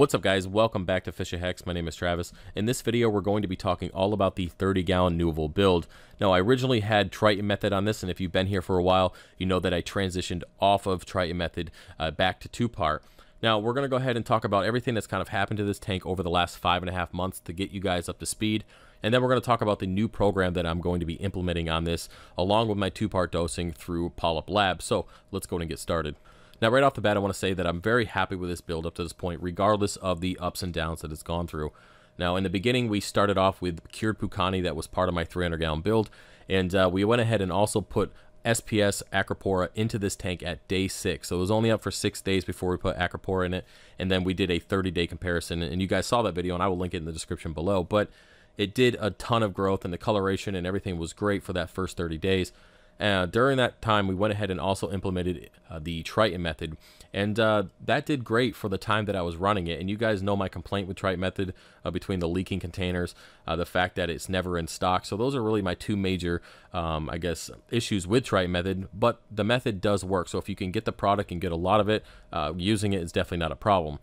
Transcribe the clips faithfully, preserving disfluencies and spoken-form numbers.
What's up, guys? Welcome back to Fish of Hex. My name is Travis. In this video, we're going to be talking all about the thirty gallon Nuvo build. Now, I originally had Triton Method on this, and if you've been here for a while, you know that I transitioned off of Triton Method uh, back to two-part. Now, we're going to go ahead and talk about everything that's kind of happened to this tank over the last five and a half months to get you guys up to speed. And then we're going to talk about the new program that I'm going to be implementing on this, along with my two-part dosing through PolypLab. So let's go ahead and get started. Now, right off the bat, I want to say that I'm very happy with this build up to this point, regardless of the ups and downs that it's gone through. Now, in the beginning, we started off with cured Pukani that was part of my three hundred gallon build, and uh, we went ahead and also put S P S Acropora into this tank at day six. So it was only up for six days before we put Acropora in it, and then we did a thirty day comparison, and you guys saw that video, and I will link it in the description below, but it did a ton of growth, and the coloration and everything was great for that first thirty days. Uh, during that time, we went ahead and also implemented uh, the Triton Method, and uh, that did great for the time that I was running it. And you guys know my complaint with Triton Method uh, between the leaking containers, uh, the fact that it's never in stock. So those are really my two major, um, I guess, issues with Triton Method, but the method does work. So if you can get the product and get a lot of it, uh, using it is definitely not a problem.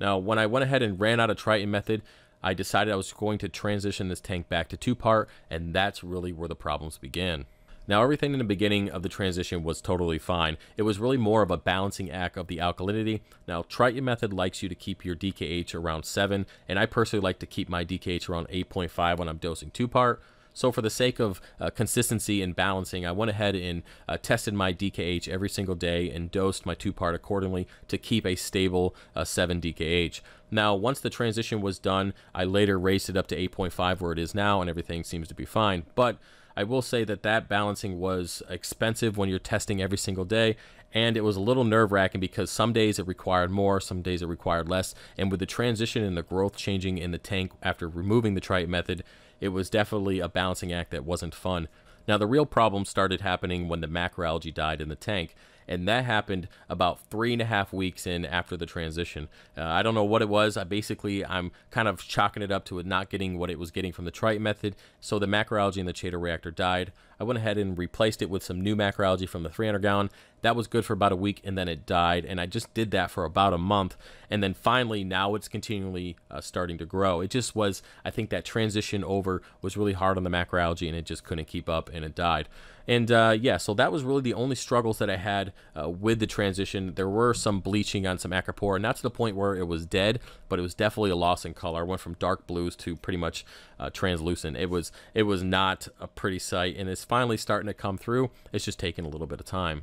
Now, when I went ahead and ran out of Triton Method, I decided I was going to transition this tank back to two-part, and that's really where the problems began. Now, everything in the beginning of the transition was totally fine. It was really more of a balancing act of the alkalinity. Now, Triton Method likes you to keep your D K H around seven, and I personally like to keep my D K H around eight point five when I'm dosing two-part. So for the sake of uh, consistency and balancing, I went ahead and uh, tested my D K H every single day and dosed my two-part accordingly to keep a stable uh, seven D K H. Now, once the transition was done, I later raised it up to eight point five where it is now, and everything seems to be fine. But I will say that that balancing was expensive when you're testing every single day, and it was a little nerve-wracking because some days it required more, some days it required less, and with the transition and the growth changing in the tank after removing the Triton Method, it was definitely a balancing act that wasn't fun. Now, the real problem started happening when the macroalgae died in the tank, and that happened about three and a half weeks in after the transition. Uh, I don't know what it was. I basically, I'm kind of chalking it up to it not getting what it was getting from the Triton Method, so the macroalgae in the Chaeto Reactor died. I went ahead and replaced it with some new macroalgae from the three hundred gallon. That was good for about a week, and then it died, and I just did that for about a month, and then finally, now it's continually uh, starting to grow. It just was, I think that transition over was really hard on the macroalgae, and it just couldn't keep up, and it died. And uh, yeah, so that was really the only struggles that I had uh, with the transition. There were some bleaching on some Acropora, not to the point where it was dead, but it was definitely a loss in color. It went from dark blues to pretty much uh, translucent. It was, it was not a pretty sight, and it's finally starting to come through. It's just taking a little bit of time.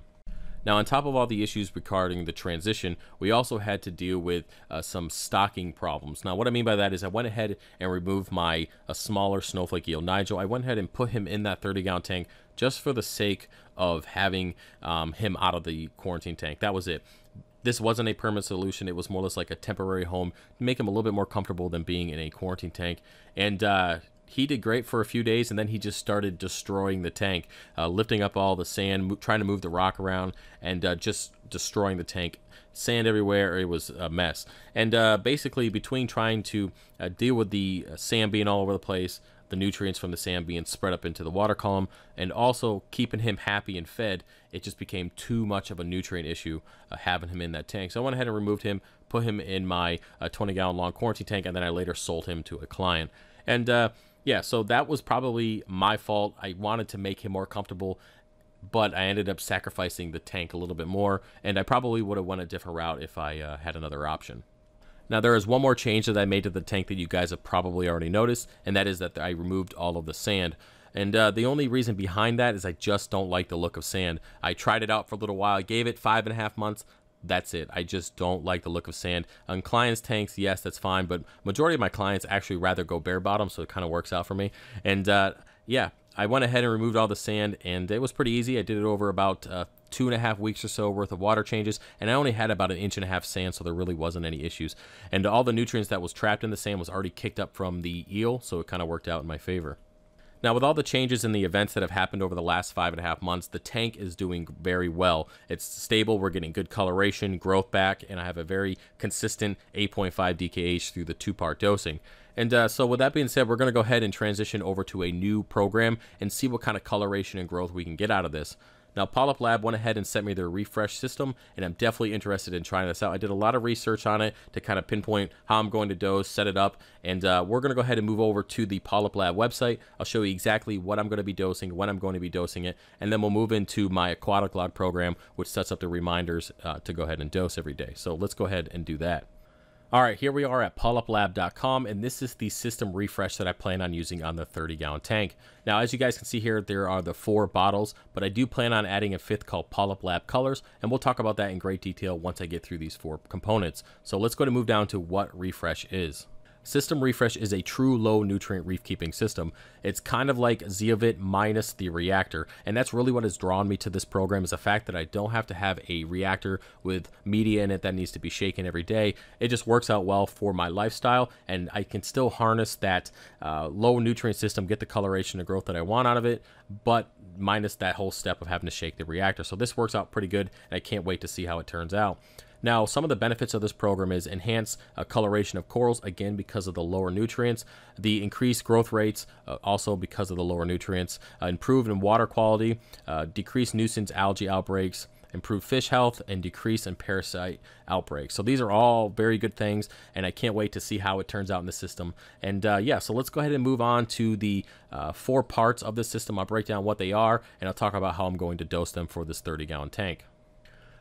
Now, on top of all the issues regarding the transition, we also had to deal with uh, some stocking problems. Now, what I mean by that is I went ahead and removed my a smaller snowflake eel, Nigel. I went ahead and put him in that thirty gallon tank just for the sake of having um, him out of the quarantine tank. That was it. This wasn't a permanent solution. It was more or less like a temporary home to make him a little bit more comfortable than being in a quarantine tank. And uh, he did great for a few days, and then he just started destroying the tank, uh, lifting up all the sand, trying to move the rock around, and uh, just destroying the tank. Sand everywhere. It was a mess. And uh, basically, between trying to uh, deal with the sand being all over the place, the nutrients from the sand being spread up into the water column, and also keeping him happy and fed, it just became too much of a nutrient issue uh, having him in that tank. So I went ahead and removed him, put him in my uh, twenty gallon long quarantine tank, and then I later sold him to a client. And uh, yeah, so that was probably my fault. I wanted to make him more comfortable, but I ended up sacrificing the tank a little bit more, and I probably would have went a different route if I uh, had another option. Now, there is one more change that I made to the tank that you guys have probably already noticed, and that is that I removed all of the sand. And uh, the only reason behind that is I just don't like the look of sand. I tried it out for a little while. I gave it five and a half months. That's it. I just don't like the look of sand. On clients' tanks, yes, that's fine, but majority of my clients actually rather go bare bottom, so it kind of works out for me. And uh, yeah, I went ahead and removed all the sand, and it was pretty easy. I did it over about uh, two and a half weeks or so worth of water changes, and I only had about an inch and a half sand, so there really wasn't any issues. And all the nutrients that was trapped in the sand was already kicked up from the eel, so it kind of worked out in my favor. Now, with all the changes and the events that have happened over the last five and a half months, the tank is doing very well. It's stable. We're getting good coloration, growth back, and I have a very consistent eight point five D K H through the two-part dosing. And uh, so with that being said, we're going to go ahead and transition over to a new program and see what kind of coloration and growth we can get out of this. Now, PolypLab went ahead and sent me their Reef-Resh system, and I'm definitely interested in trying this out. I did a lot of research on it to kind of pinpoint how I'm going to dose, set it up, and uh, we're going to go ahead and move over to the PolypLab website. I'll show you exactly what I'm going to be dosing, when I'm going to be dosing it, and then we'll move into my Aquatic Log program, which sets up the reminders uh, to go ahead and dose every day. So let's go ahead and do that. All right, here we are at polyp lab dot com, and this is the system Reef-Resh that I plan on using on the thirty gallon tank. Now, as you guys can see here, there are the four bottles, but I do plan on adding a fifth called PolypLab Colors, and we'll talk about that in great detail once I get through these four components. So let's go to move down to what Reef-Resh is. System Reef-Resh is a true low nutrient reef keeping system. It's kind of like Zeovit minus the reactor, and that's really what has drawn me to this program, is the fact that I don't have to have a reactor with media in it that needs to be shaken every day. It just works out well for my lifestyle, and I can still harness that uh, low nutrient system, get the coloration and growth that I want out of it, but minus that whole step of having to shake the reactor. So this works out pretty good, and I can't wait to see how it turns out. Now, some of the benefits of this program is enhanced uh, coloration of corals, again, because of the lower nutrients, the increased growth rates, uh, also because of the lower nutrients, uh, improved in water quality, uh, decreased nuisance algae outbreaks, improve fish health, and decrease in parasite outbreaks. So these are all very good things, and I can't wait to see how it turns out in the system. And uh, yeah, so let's go ahead and move on to the uh, four parts of this system. I'll break down what they are, and I'll talk about how I'm going to dose them for this thirty gallon tank.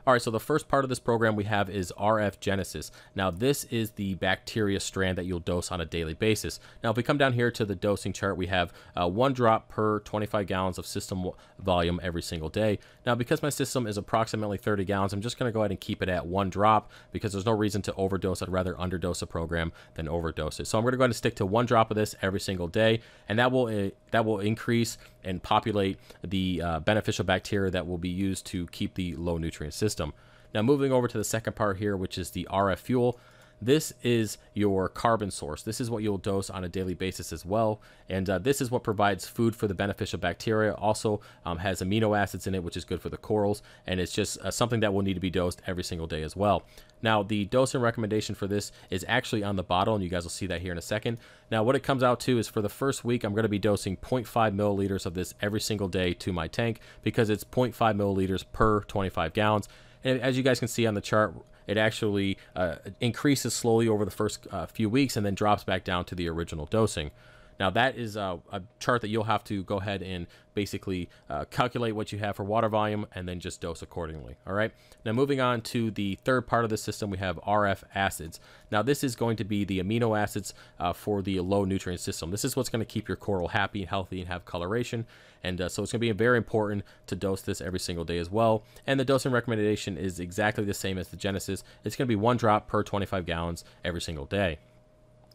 All right, so the first part of this program we have is R F Genesis. Now, this is the bacteria strand that you'll dose on a daily basis. Now, if we come down here to the dosing chart, we have uh, one drop per twenty-five gallons of system volume every single day. Now, because my system is approximately thirty gallons, I'm just gonna go ahead and keep it at one drop because there's no reason to overdose. I'd rather underdose a program than overdose it. So I'm gonna go ahead and stick to one drop of this every single day, and that will, uh, that will increase and populate the uh, beneficial bacteria that will be used to keep the low nutrient system. Now, moving over to the second part here, which is the R F fuel. This is your carbon source. This is what you'll dose on a daily basis as well. And uh, this is what provides food for the beneficial bacteria. Also um, has amino acids in it, which is good for the corals. And it's just uh, something that will need to be dosed every single day as well. Now, the dosing recommendation for this is actually on the bottle, and you guys will see that here in a second. Now, what it comes out to is for the first week, I'm going to be dosing zero point five milliliters of this every single day to my tank because it's zero point five milliliters per twenty-five gallons. And as you guys can see on the chart, it actually uh, increases slowly over the first uh, few weeks and then drops back down to the original dosing. Now, that is a, a chart that you'll have to go ahead and basically uh, calculate what you have for water volume and then just dose accordingly. All right. Now, moving on to the third part of the system, we have R F acids. Now, this is going to be the amino acids uh, for the low nutrient system. This is what's going to keep your coral happy and healthy and have coloration. And uh, so it's going to be very important to dose this every single day as well. And the dosing recommendation is exactly the same as the Genesis. It's going to be one drop per twenty-five gallons every single day.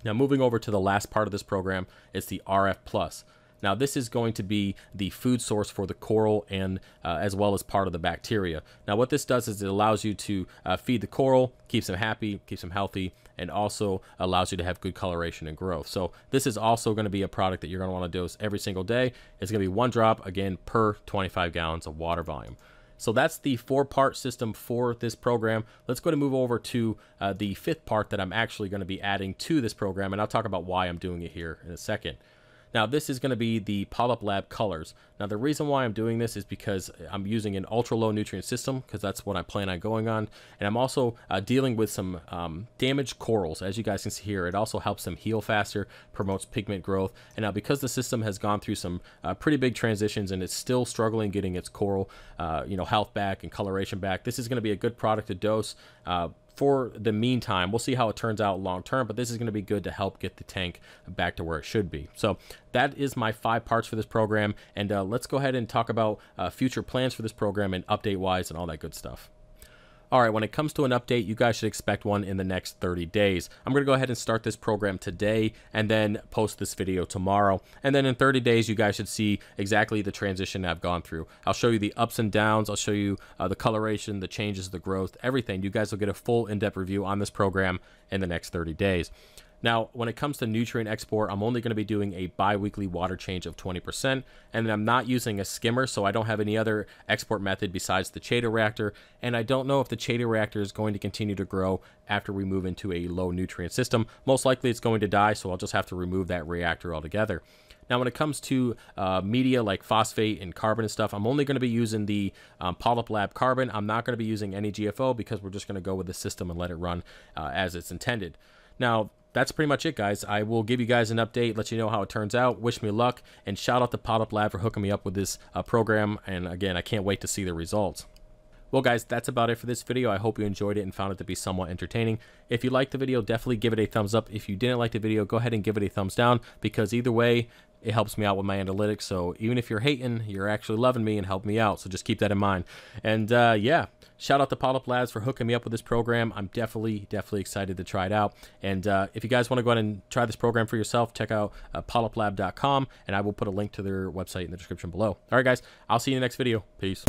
Now, moving over to the last part of this program, it's the R F Plus. Now, this is going to be the food source for the coral and uh, as well as part of the bacteria. Now, what this does is it allows you to uh, feed the coral, keeps them happy, keeps them healthy, and also allows you to have good coloration and growth. So this is also going to be a product that you're going to want to dose every single day. It's going to be one drop, again, per twenty-five gallons of water volume. So that's the four-part system for this program. Let's go to move over to uh, the fifth part that I'm actually going to be adding to this program, and I'll talk about why I'm doing it here in a second. Now, this is going to be the PolypLab Colors. Now, the reason why I'm doing this is because I'm using an ultra-low nutrient system, because that's what I plan on going on. And I'm also uh, dealing with some um, damaged corals. As you guys can see here, it also helps them heal faster, promotes pigment growth. And now, because the system has gone through some uh, pretty big transitions and it's still struggling getting its coral uh, you know, health back and coloration back, this is going to be a good product to dose. Uh, For the meantime, we'll see how it turns out long term, but this is going to be good to help get the tank back to where it should be. So that is my five parts for this program, and uh, let's go ahead and talk about uh, future plans for this program and update wise and all that good stuff. All right, when it comes to an update, you guys should expect one in the next thirty days. I'm going to go ahead and start this program today and then post this video tomorrow. And then in thirty days, you guys should see exactly the transition I've gone through. I'll show you the ups and downs. I'll show you uh, the coloration, the changes, the growth, everything. You guys will get a full in-depth review on this program in the next thirty days. Now, when it comes to nutrient export, I'm only going to be doing a bi-weekly water change of twenty percent, and then I'm not using a skimmer, so I don't have any other export method besides the Chaeto Reactor, and I don't know if the Chaeto Reactor is going to continue to grow after we move into a low nutrient system. Most likely it's going to die, so I'll just have to remove that reactor altogether. Now, when it comes to uh, media like phosphate and carbon and stuff, I'm only going to be using the um, PolypLab carbon. I'm not going to be using any G F O because we're just going to go with the system and let it run uh, as it's intended. Now, that's pretty much it, guys. I will give you guys an update, let you know how it turns out. Wish me luck, and shout out to PolypLab for hooking me up with this uh, program. And again, I can't wait to see the results. Well, guys, that's about it for this video. I hope you enjoyed it and found it to be somewhat entertaining. If you liked the video, definitely give it a thumbs up. If you didn't like the video, go ahead and give it a thumbs down, because either way, it helps me out with my analytics. So even if you're hating, you're actually loving me and helping me out. So just keep that in mind. And uh, yeah, shout out to PolypLab for hooking me up with this program. I'm definitely, definitely excited to try it out. And uh, if you guys want to go ahead and try this program for yourself, check out uh, polyplab dot com, and I will put a link to their website in the description below. All right, guys, I'll see you in the next video. Peace.